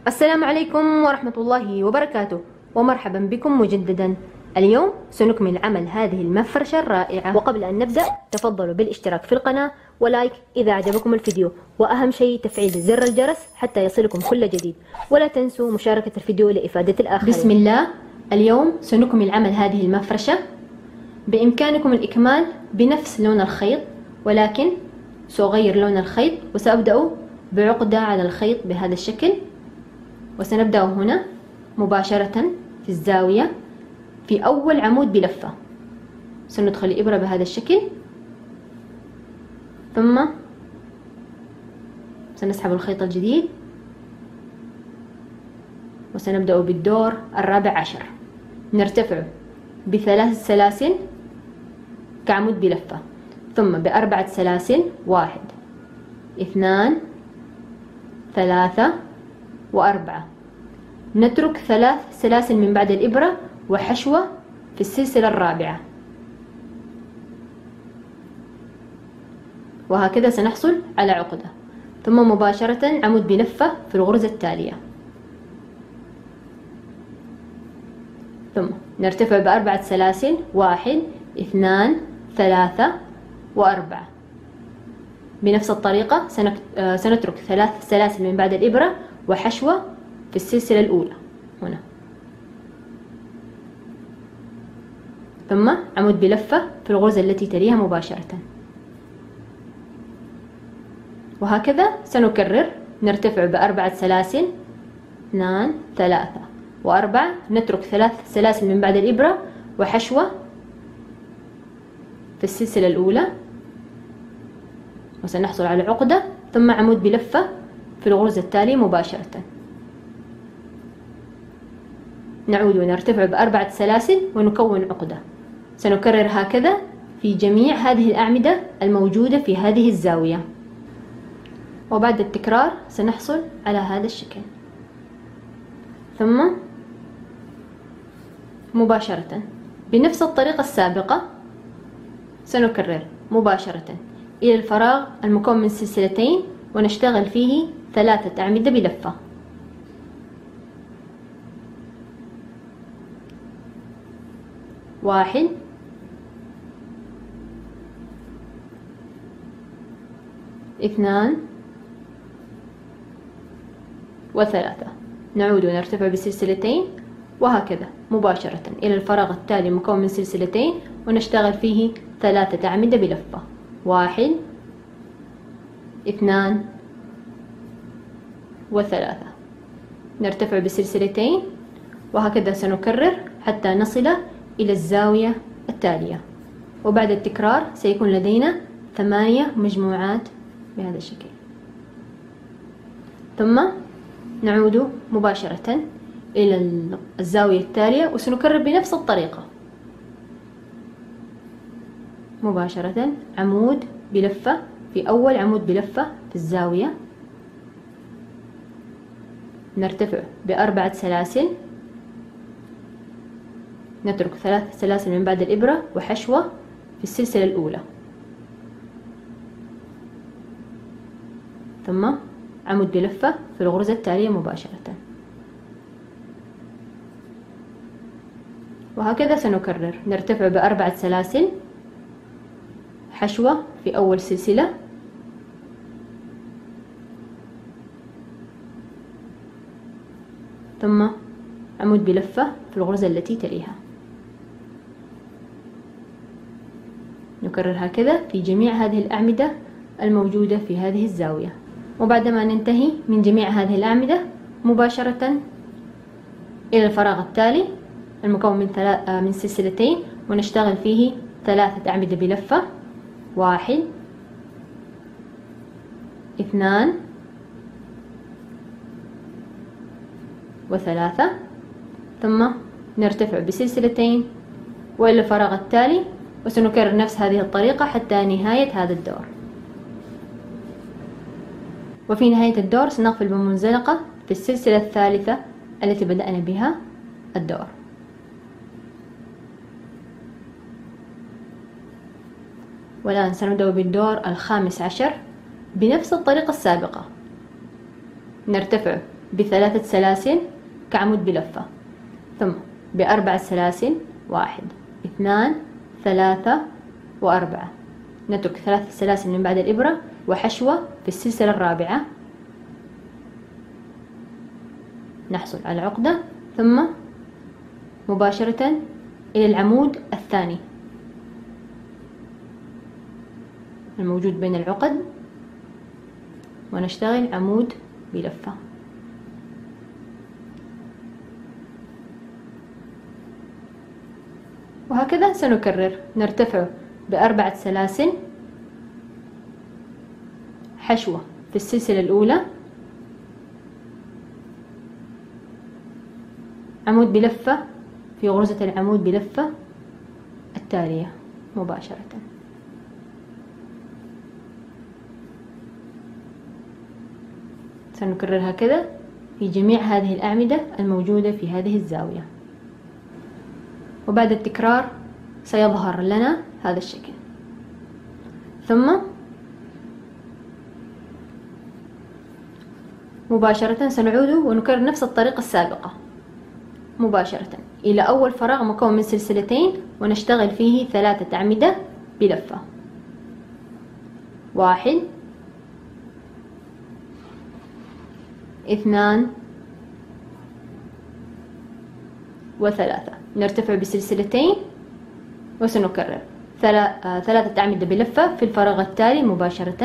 السلام عليكم ورحمة الله وبركاته، ومرحبا بكم مجددا. اليوم سنكمل عمل هذه المفرشة الرائعة، وقبل أن نبدأ تفضلوا بالاشتراك في القناة ولايك إذا أعجبكم الفيديو، وأهم شيء تفعيل زر الجرس حتى يصلكم كل جديد، ولا تنسوا مشاركة الفيديو لإفادة الآخرين. بسم الله. اليوم سنكمل عمل هذه المفرشة، بإمكانكم الإكمال بنفس لون الخيط، ولكن سأغير لون الخيط وسأبدأ بعقدة على الخيط بهذا الشكل، وسنبدأ هنا مباشرة في الزاوية في أول عمود بلفة. سندخل الإبرة بهذا الشكل، ثم سنسحب الخيط الجديد وسنبدأ بالدور الرابع عشر. نرتفع بثلاث سلاسل كعمود بلفة، ثم بأربعة سلاسل، واحد اثنان ثلاثة وأربعة. نترك ثلاث سلاسل من بعد الإبرة وحشوة في السلسلة الرابعة، وهكذا سنحصل على عقدة، ثم مباشرة عمود بلفة في الغرزة التالية، ثم نرتفع بأربعة سلاسل، واحد اثنان ثلاثة وأربعة. بنفس الطريقة سنترك ثلاث سلاسل من بعد الإبرة وحشوة في السلسلة الأولى هنا، ثم عمود بلفة في الغرزة التي تليها مباشرة، وهكذا سنكرر. نرتفع بأربعة سلاسل، اثنان ثلاثة وأربعة. نترك ثلاث سلاسل من بعد الإبرة وحشوة في السلسلة الأولى، وسنحصل على عقدة، ثم عمود بلفة في الغرزة التالية مباشرة. نعود ونرتفع بأربعة سلاسل ونكون عقدة. سنكرر هكذا في جميع هذه الأعمدة الموجودة في هذه الزاوية، وبعد التكرار سنحصل على هذا الشكل، ثم مباشرة بنفس الطريقة السابقة سنكرر مباشرة إلى الفراغ المكون من سلسلتين، ونشتغل فيه ثلاثة أعمدة بلفة، واحد اثنان وثلاثة. نعود ونرتفع بسلسلتين، وهكذا مباشرة إلى الفراغ التالي مكون من سلسلتين، ونشتغل فيه ثلاثة أعمدة بلفة، واحد اثنان وثلاثة. نرتفع بسلسلتين، وهكذا سنكرر حتى نصل إلى الزاوية التالية، وبعد التكرار سيكون لدينا 8 مجموعات بهذا الشكل. ثم نعود مباشرة إلى الزاوية التالية وسنكرر بنفس الطريقة، مباشرة عمود بلفة في أول عمود بلفة في الزاوية، نرتفع بأربعة سلاسل، نترك ثلاث سلاسل من بعد الإبرة وحشوة في السلسلة الأولى، ثم عمود بلفة في الغرزة التالية مباشرة، وهكذا سنكرر. نرتفع بأربعة سلاسل، حشوة في أول سلسلة، ثم عمود بلفة في الغرزة التي تليها. نكرر هكذا في جميع هذه الأعمدة الموجودة في هذه الزاوية، وبعدما ننتهي من جميع هذه الأعمدة مباشرة إلى الفراغ التالي المكون من سلسلتين، ونشتغل فيه ثلاثة أعمدة بلفة، واحد اثنان وثلاثة. ثم نرتفع بسلسلتين وإلى الفراغ التالي، وسنكرر نفس هذه الطريقة حتى نهاية هذا الدور، وفي نهاية الدور سنقفل بمنزلقة في السلسلة الثالثة التي بدأنا بها الدور. والآن سنبدأ بالدور الخامس عشر بنفس الطريقة السابقة، نرتفع بثلاثة سلاسل كعمود بلفة، ثم بأربع سلاسل، 1 2 3 و4. نترك 3 سلاسل من بعد الإبرة وحشوة في السلسلة الرابعة، نحصل على عقدة، ثم مباشرة إلى العمود الثاني الموجود بين العقد، ونشتغل عمود بلفة. وهكذا سنكرر، نرتفع بأربعة سلاسل، حشوة في السلسلة الأولى، عمود بلفة في غرزة العمود بلفة التالية مباشرة. سنكرر هكذا في جميع هذه الأعمدة الموجودة في هذه الزاوية. وبعد التكرار سيظهر لنا هذا الشكل. ثم مباشرة سنعود ونكرر نفس الطريقة السابقة مباشرة إلى أول فراغ مكون من سلسلتين، ونشتغل فيه 3 أعمدة بلفة، 1 2 و3. نرتفع بسلسلتين وسنكرر 3 أعمدة بلفة في الفراغ التالي مباشرة،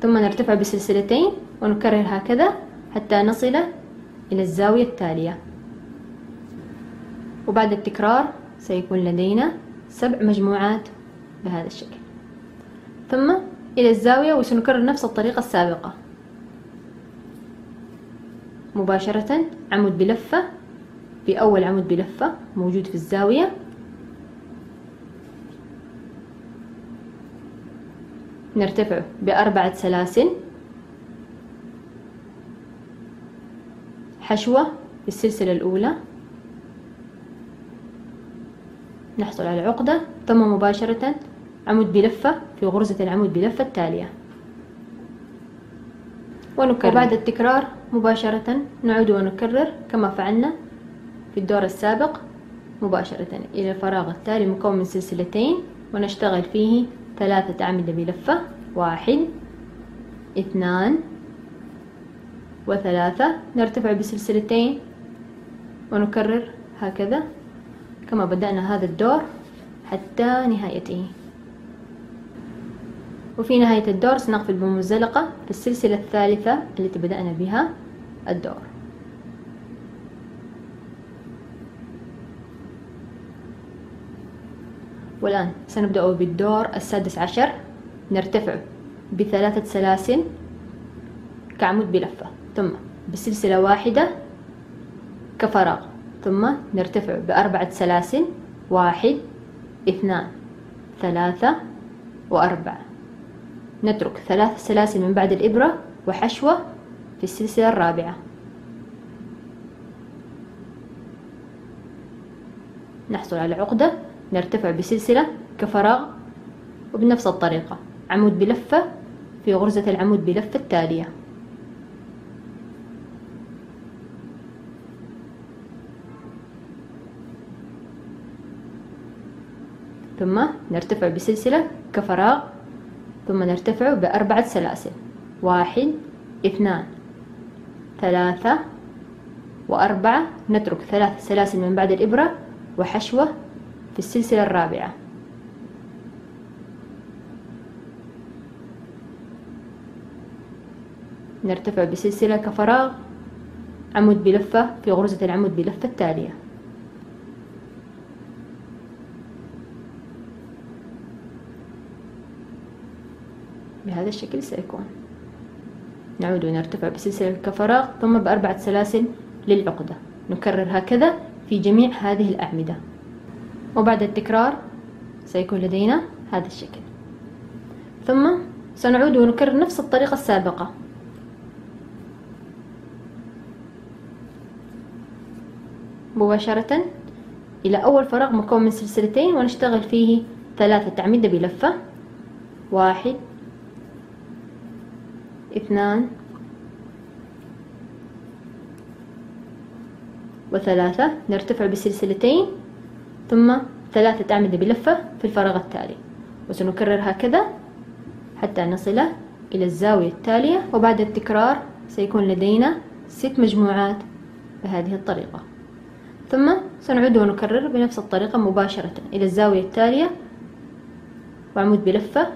ثم نرتفع بسلسلتين ونكرر هكذا حتى نصل إلى الزاوية التالية. وبعد التكرار سيكون لدينا 7 مجموعات بهذا الشكل. ثم إلى الزاوية وسنكرر نفس الطريقة السابقة مباشرة، عمود بلفة في أول عمود بلفة موجود في الزاوية، نرتفع ب4 سلاسل، حشوة في السلسلة الأولى، نحصل على عقدة، ثم مباشرة عمود بلفة في غرزة العمود بلفة التالية ونكرر. وبعد التكرار مباشرة نعود ونكرر كما فعلنا في الدور السابق مباشرة إلى الفراغ التالي مكون من سلسلتين، ونشتغل فيه 3 أعمدة بلفة، 1 2 و3. نرتفع بسلسلتين ونكرر هكذا كما بدأنا هذا الدور حتى نهايته. وفي نهاية الدور سنقفل بمنزلقة في السلسلة الثالثة التي بدأنا بها الدور. والآن سنبدأ بالدور السادس عشر. نرتفع ب3 سلاسل كعمود بلفة، ثم بسلسلة واحدة كفراغ، ثم نرتفع ب4 سلاسل، 1 2 3 و4. نترك 3 سلاسل من بعد الإبرة وحشوة في السلسلة الرابعة، نحصل على عقدة، نرتفع بسلسلة كفراغ، وبنفس الطريقة عمود بلفة في غرزة العمود بلفة التالية، ثم نرتفع بسلسلة كفراغ، ثم نرتفع ب4 سلاسل، 1 2 3 و4. نترك 3 سلاسل من بعد الإبرة وحشوة في السلسلة الرابعة، نرتفع بسلسلة كفراغ، عمود بلفة في غرزة العمود بلفة التالية، بهذا الشكل سيكون. نعود ونرتفع بسلسلة كفراغ، ثم ب4 سلاسل للعقدة، نكرر هكذا في جميع هذه الأعمدة. وبعد التكرار سيكون لدينا هذا الشكل. ثم سنعود ونكرر نفس الطريقة السابقة مباشرة إلى أول فراغ مكون من سلسلتين، ونشتغل فيه 3 أعمدة بلفة، 1 2 وثلاثة، نرتفع بسلسلتين ثم ثلاثة أعمدة بلفة في الفراغ التالي، وسنكرر هكذا حتى نصل إلى الزاوية التالية. وبعد التكرار سيكون لدينا 6 مجموعات بهذه الطريقة، ثم سنعود ونكرر بنفس الطريقة مباشرة إلى الزاوية التالية، وعمود بلفة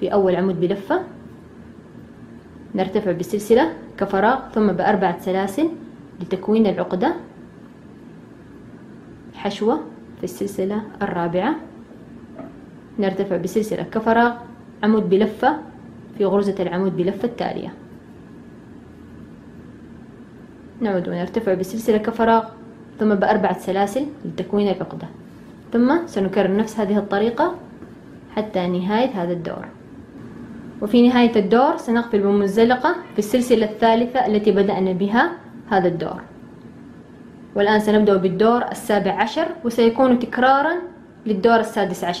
في أول عمود بلفة، نرتفع بسلسلة كفراغ ثم ب4 سلاسل لتكوين العقدة، حشوة في السلسلة الرابعة، نرتفع بسلسلة كفراغ، عمود بلفة في غرزة العمود بلفة التالية، نعود ونرتفع بسلسلة كفراغ ثم ب4 سلاسل لتكوين العقدة، ثم سنكرر نفس هذه الطريقة حتى نهاية هذا الدور. وفي نهاية الدور سنقفل بمنزلقة في السلسلة الثالثة التي بدأنا بها هذا الدور. والآن سنبدأ بالدور ال17 وسيكون تكرارا للدور ال16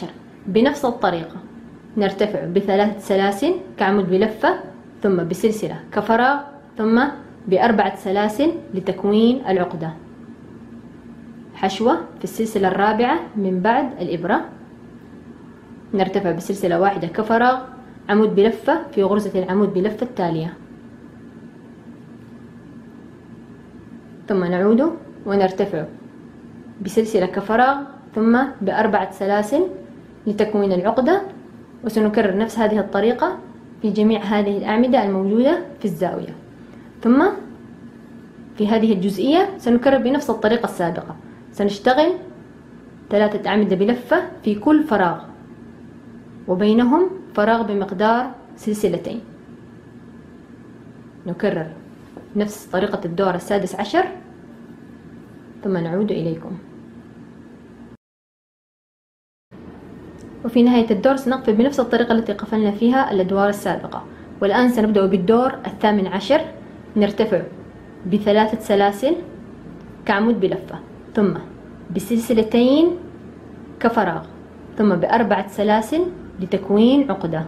بنفس الطريقة، نرتفع ب3 سلاسل كعمود بلفة ثم بسلسلة كفراغ ثم ب4 سلاسل لتكوين العقدة، حشوة في السلسلة الرابعة من بعد الإبرة، نرتفع بسلسلة واحدة كفراغ، عمود بلفة في غرزة العمود بلفة التالية، ثم نعود ونرتفع بسلسلة كفراغ ثم ب4 سلاسل لتكوين العقدة، وسنكرر نفس هذه الطريقة في جميع هذه الأعمدة الموجودة في الزاوية. ثم في هذه الجزئية سنكرر بنفس الطريقة السابقة، سنشتغل 3 أعمدة بلفة في كل فراغ وبينهم فراغ بمقدار سلسلتين، نكرر نفس طريقة الدور ال16 ثم نعود إليكم. وفي نهاية الدور سنقفل بنفس الطريقة التي قفلنا فيها الأدوار السابقة. والآن سنبدأ بالدور ال18، نرتفع ب3 سلاسل كعمود بلفة ثم بسلسلتين كفراغ ثم ب4 سلاسل لتكوين عقدة،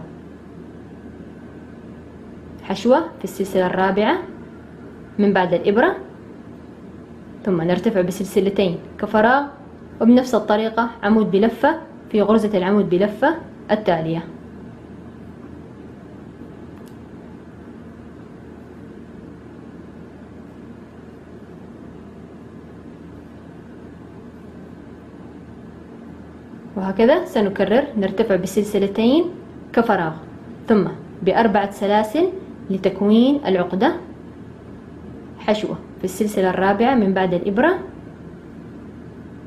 حشوة في السلسلة الرابعة من بعد الإبرة، ثم نرتفع بسلسلتين كفراغ وبنفس الطريقة عمود بلفة في غرزة العمود بلفة التالية، وهكذا سنكرر، نرتفع بسلسلتين كفراغ ثم ب4 سلاسل لتكوين العقدة، حشوة في السلسلة الرابعة من بعد الإبرة،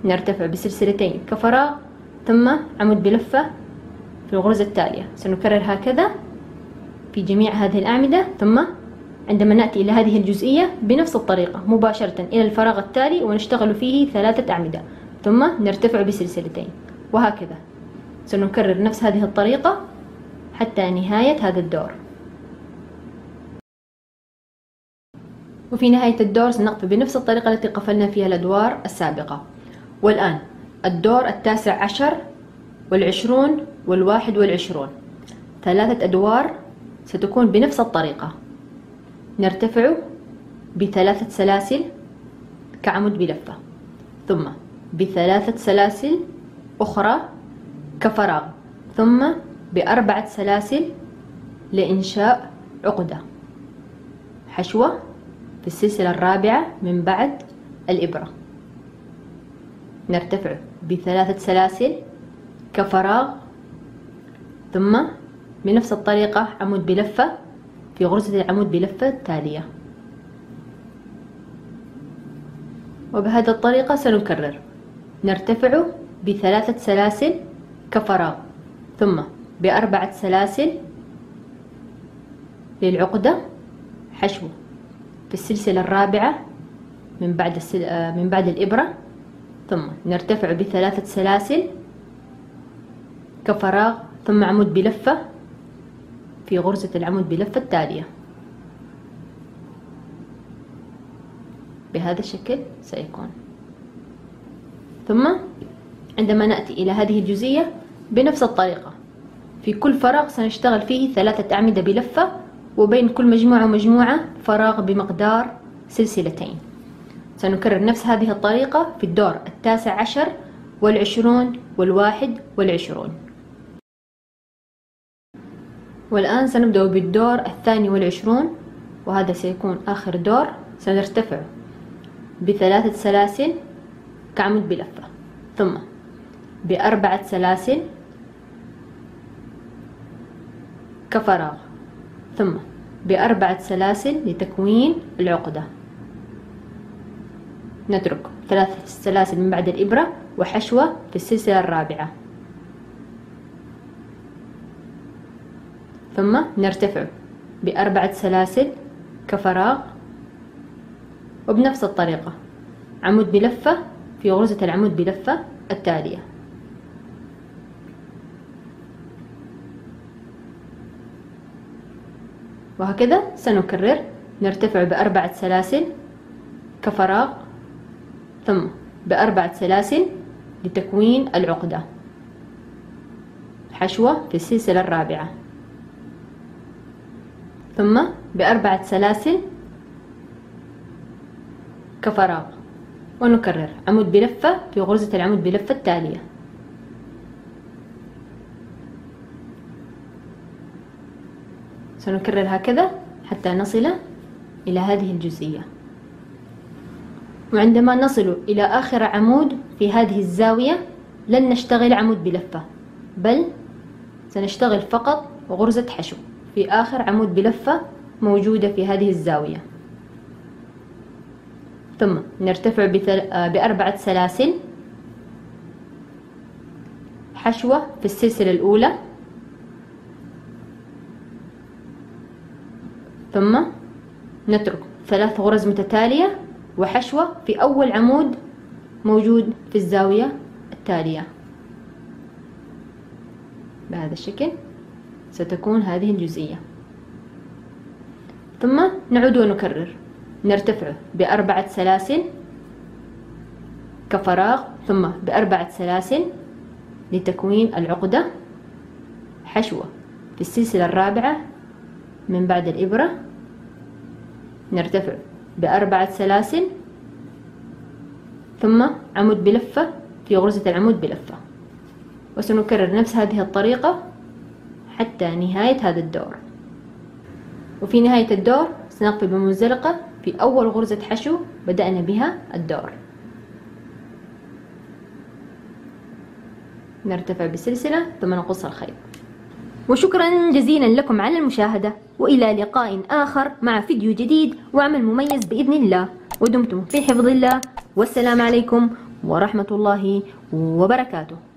نرتفع بسلسلتين كفراغ ثم عمود بلفة في الغرزة التالية، سنكرر هكذا في جميع هذه الأعمدة. ثم عندما نأتي إلى هذه الجزئية بنفس الطريقة مباشرة إلى الفراغ التالي ونشتغل فيه 3 أعمدة ثم نرتفع بسلسلتين، وهكذا سنكرر نفس هذه الطريقة حتى نهاية هذا الدور. وفي نهاية الدور سنقف بنفس الطريقة التي قفلنا فيها الأدوار السابقة. والآن الدور ال19 وال20 وال21، 3 أدوار ستكون بنفس الطريقة، نرتفع ب3 سلاسل كعمود بلفة ثم ب3 سلاسل أخرى كفراغ ثم ب4 سلاسل لإنشاء عقدة، حشوة في السلسلة الرابعة من بعد الإبرة، نرتفع ب3 سلاسل كفراغ ثم بنفس الطريقة عمود بلفة في غرزة العمود بلفة التالية، وبهذه الطريقة سنكرر، نرتفع ب3 سلاسل كفراغ ثم ب4 سلاسل للعقدة، حشوة في السلسلة الرابعة من بعد الإبرة، ثم نرتفع ب3 سلاسل كفراغ ثم عمود بلفة في غرزة العمود بلفة التالية. بهذا الشكل سيكون. ثم عندما نأتي إلى هذه الجزئية بنفس الطريقة في كل فراغ سنشتغل فيه 3 أعمدة بلفة، وبين كل مجموعة ومجموعة فراغ بمقدار سلسلتين. سنكرر نفس هذه الطريقة في الدور 19 وال20 وال21. والآن سنبدأ بالدور 22 وهذا سيكون آخر دور. سنرتفع ب3 سلاسل كعمود بلفة، ثم ب4 سلاسل كفراغ، ثم ب4 سلاسل لتكوين العقدة. نترك 3 سلاسل من بعد الإبرة وحشوة في السلسلة الرابعة، ثم نرتفع ب4 سلاسل كفراغ، وبنفس الطريقة عمود بلفة في غرزة العمود بلفة التالية. وهكذا سنكرر، نرتفع ب4 سلاسل كفراغ ثم ب4 سلاسل لتكوين العقدة، حشوة في السلسلة الرابعة، ثم ب4 سلاسل كفراغ، ونكرر عمود بلفة في غرزة العمود بلفة التالية. سنكرر هكذا حتى نصل إلى هذه الجزئية. وعندما نصل إلى آخر عمود في هذه الزاوية لن نشتغل عمود بلفة، بل سنشتغل فقط غرزة حشو في آخر عمود بلفة موجودة في هذه الزاوية، ثم نرتفع ب4 سلاسل حشوة في السلسلة الأولى، ثم نترك 3 غرز متتالية وحشوة في أول عمود موجود في الزاوية التالية. بهذا الشكل ستكون هذه الجزئية، ثم نعود ونكرر، نرتفع ب4 سلاسل كفراغ ثم ب4 سلاسل لتكوين العقدة، حشوة في السلسلة الرابعة من بعد الإبرة، نرتفع ب4 سلاسل ثم عمود بلفة في غرزة العمود بلفة. وسنكرر نفس هذه الطريقة حتى نهاية هذا الدور. وفي نهاية الدور سنقفل بمنزلقة في أول غرزة حشو بدأنا بها الدور، نرتفع بسلسلة ثم نقص الخيط. وشكرا جزيلا لكم على المشاهدة، وإلى لقاء آخر مع فيديو جديد وعمل مميز بإذن الله، ودمتم في حفظ الله، والسلام عليكم ورحمة الله وبركاته.